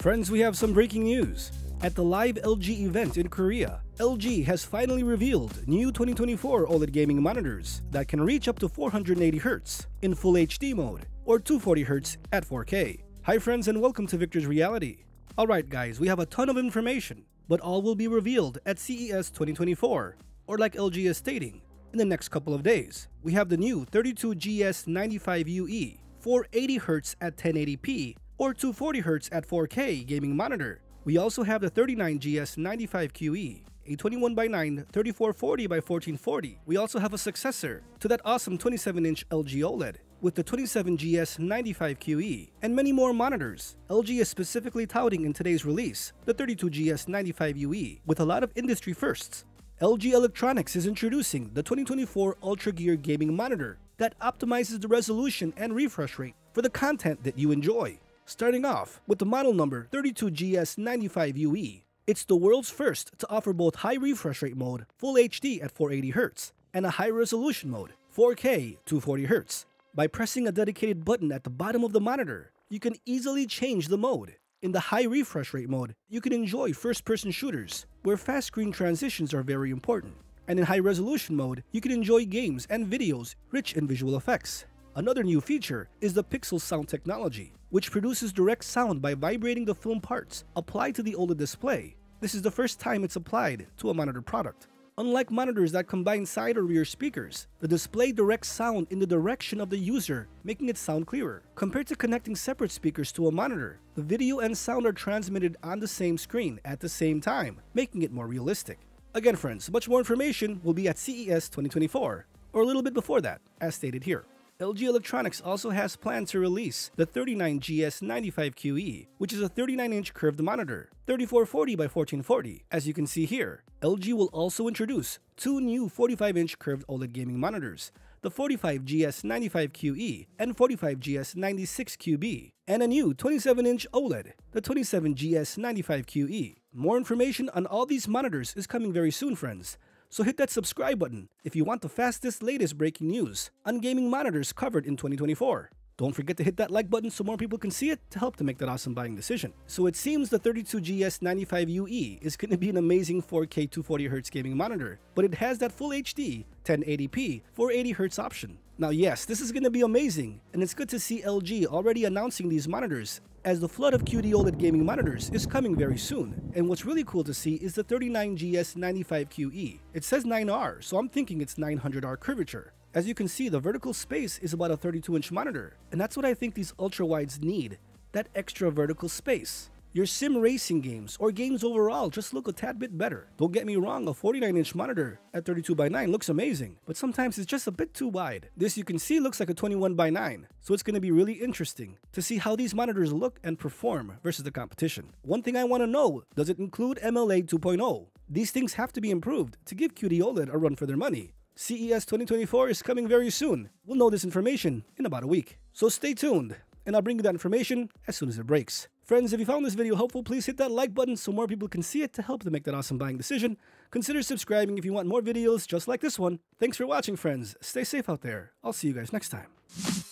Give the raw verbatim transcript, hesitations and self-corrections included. Friends, we have some breaking news. At the live L G event in Korea, L G has finally revealed new twenty twenty-four OLED gaming monitors that can reach up to four hundred eighty hertz in Full H D mode or two hundred forty hertz at four K. Hi friends, and welcome to Victor's Reality. Alright guys, we have a ton of information, but all will be revealed at C E S twenty twenty-four, or like L G is stating, in the next couple of days. We have the new thirty-two G S ninety-five U E four hundred eighty hertz at ten eighty p or two hundred forty hertz at four K gaming monitor. We also have the thirty-nine G S ninety-five Q E, a twenty-one by nine thirty-four forty by fourteen forty. We also have a successor to that awesome twenty-seven inch L G OLED with the twenty-seven G S ninety-five Q E, and many more monitors. L G is specifically touting in today's release the thirty-two G S ninety-five U E with a lot of industry firsts. L G Electronics is introducing the twenty twenty-four UltraGear gaming monitor that optimizes the resolution and refresh rate for the content that you enjoy. Starting off with the model number thirty-two G S ninety-five U E, it's the world's first to offer both high refresh rate mode, Full H D at four hundred eighty hertz, and a high resolution mode, four K two hundred forty hertz. By pressing a dedicated button at the bottom of the monitor, you can easily change the mode. In the high refresh rate mode, you can enjoy first-person shooters, where fast screen transitions are very important. And in high resolution mode, you can enjoy games and videos rich in visual effects. Another new feature is the Pixel Sound technology, which produces direct sound by vibrating the film parts applied to the OLED display. This is the first time it's applied to a monitor product. Unlike monitors that combine side or rear speakers, the display directs sound in the direction of the user, making it sound clearer. Compared to connecting separate speakers to a monitor, the video and sound are transmitted on the same screen at the same time, making it more realistic. Again friends, much more information will be at C E S twenty twenty-four, or a little bit before that, as stated here. L G Electronics also has plans to release the thirty-nine G S ninety-five Q E, which is a thirty-nine inch curved monitor, thirty-four forty by fourteen forty, as you can see here. L G will also introduce two new forty-five inch curved OLED gaming monitors, the forty-five G S ninety-five Q E and forty-five G S ninety-six Q B, and a new twenty-seven inch OLED, the twenty-seven G S ninety-five Q E. More information on all these monitors is coming very soon, friends. So hit that subscribe button if you want the fastest, latest breaking news on gaming monitors covered in twenty twenty-four. Don't forget to hit that like button so more people can see it to help to make that awesome buying decision. So it seems the thirty-two G S ninety-five U E is going to be an amazing four K two hundred forty hertz gaming monitor, but it has that Full H D ten eighty p four hundred eighty hertz option. Now yes, this is going to be amazing, and it's good to see L G already announcing these monitors, as the flood of Q D OLED gaming monitors is coming very soon. And what's really cool to see is the thirty-nine G S ninety-five Q E. It says nine R, so I'm thinking it's nine hundred R curvature. As you can see, the vertical space is about a thirty-two inch monitor, and that's what I think these ultra-wides need, that extra vertical space. Your sim racing games or games overall just look a tad bit better. Don't get me wrong, a forty-nine inch monitor at thirty-two by nine looks amazing, but sometimes it's just a bit too wide. This you can see looks like a twenty-one by nine, so it's going to be really interesting to see how these monitors look and perform versus the competition. One thing I want to know, does it include M L A two point oh? These things have to be improved to give Q D OLED a run for their money. C E S twenty twenty-four is coming very soon. We'll know this information in about a week. So stay tuned, and I'll bring you that information as soon as it breaks. Friends, if you found this video helpful, please hit that like button so more people can see it to help them make that awesome buying decision. Consider subscribing if you want more videos just like this one. Thanks for watching, friends. Stay safe out there. I'll see you guys next time.